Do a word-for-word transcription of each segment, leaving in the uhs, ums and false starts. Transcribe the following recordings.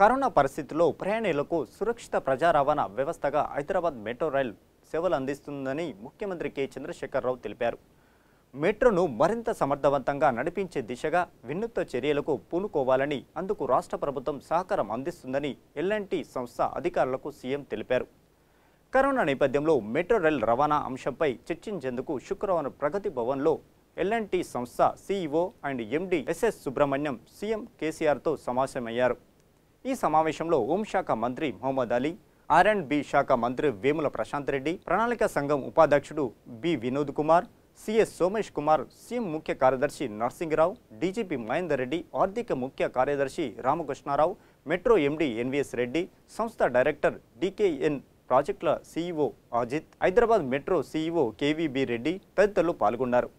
Corona పరిస్థితుల్లో ప్రయాణికులకు సురక్షిత ప్రజా రవాణా వ్యవస్థగా హైదరాబాద్ మెట్రో రైల్ సేవలు అందిస్తుందని ముఖ్యమంత్రి కె చంద్రశేఖర్ రావు తెలిపారు. మెట్రోను మరింత సమర్థవంతంగా నడిపించే దిశగా వినూత్న చర్యలకు పూనుకోవాలని అందుకు రాష్ట్ర ప్రభుత్వం సహకారం అందిస్తుందని ఎల్ అండ్ టీ సంస్థ అధికారులకు సీఎం తెలిపారు. కరోనా నేపథ్యంలో మెట్రో రైల్ రవాణా అంశంపై చర్చించేందుకు శుక్రవారం ప్రగతి భవన్లో ఎల్ అండ్ టీ సంస్థ C E O and M D S S Subrahmanyam C M K C ఆర్తో సమావేశమయ్యారు. ఈ సమావేశంలో హోంశాఖ మంత్రి Mohammed Ali, R and B శాఖ మంత్రి వేముల ప్రశాంత్ రెడ్డి, ప్రణాళిక సంఘం ఉపాధ్యక్షుడు B Vinod Kumar, C S Somesh Kumar, CM ముఖ్య కార్యదర్శి Narsing Rao, D G P Mahender Reddy, ఆర్థిక ముఖ్య కార్యదర్శి Ramakrishna Rao, metro MD N V S Reddy, సంస్థ డైరెక్టర్ డి కే ఎన్ ప్రాజెక్టుల C E O Ajith, Hyderabad metro C E O K V B Reddy తదితరులు పాల్గొన్నారు.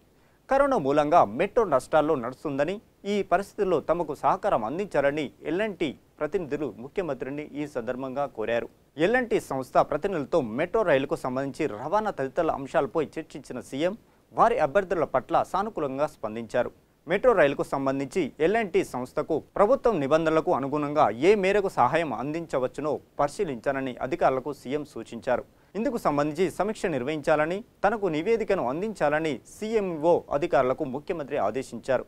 కరోనా మూలంగా మెట్రో నష్టాల్లో నడుస్తుందని, ఈ పరిస్థితుల్లో తమకు సహకారం అందించాలని ఎల్ అండ్ టీ ప్రతినిధులు ముఖ్యమంత్రిని ఈ సందర్భంగా కోరారు. ఎల్ అండ్ టీ సంస్థ ప్రతినిధులతో మెట్రో రైలుకు సంబంధించి రవాణా తదితర అంశాలపై చర్చించిన సీఎం వారి అభ్యర్థుల పట్ల సానుకూలంగా స్పందించారు. మెట్రో రైలుకు సంబంధించి ఎల్ అండ్ టీ సంస్థకు ప్రభుత్వం నిబంధనలకు అనుగుణంగా ఏ మేరకు సహాయం అందించవచ్చునో పరిశీలించాలని అధికారులకు సీఎం సూచించారు. ఇందుకు సంబంధించి సమీక్ష నిర్వహించాలని, తనకు నివేదికను అందించాలని సి ఎం ఓ అధికారులకు ముఖ్యమంత్రి ఆదేశించారు.